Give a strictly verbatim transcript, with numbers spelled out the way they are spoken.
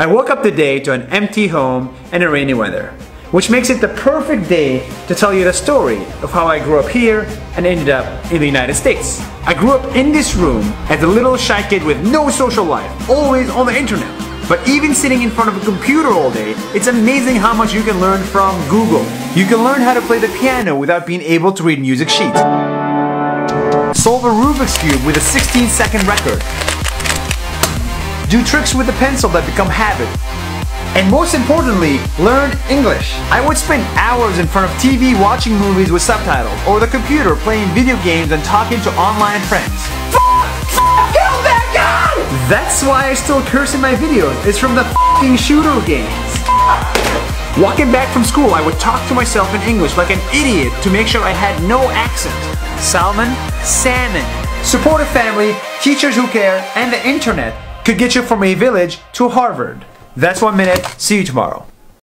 I woke up today to an empty home and a rainy weather, which makes it the perfect day to tell you the story of how I grew up here and ended up in the United States. I grew up in this room as a little shy kid with no social life, always on the internet. But even sitting in front of a computer all day, it's amazing how much you can learn from Google. You can learn how to play the piano without being able to read music sheets. Solve a Rubik's Cube with a sixteen second record. Do tricks with a pencil that become habits. And most importantly, learn English. I would spend hours in front of T V watching movies with subtitles, or the computer playing video games and talking to online friends. F***! F***! Kill that guy! That's why I still curse in my videos. It's from the f***ing shooter games. Walking back from school, I would talk to myself in English like an idiot to make sure I had no accent. Salmon, salmon. Supportive family, teachers who care, and the internet could get you from a village to Harvard. That's one minute. See you tomorrow.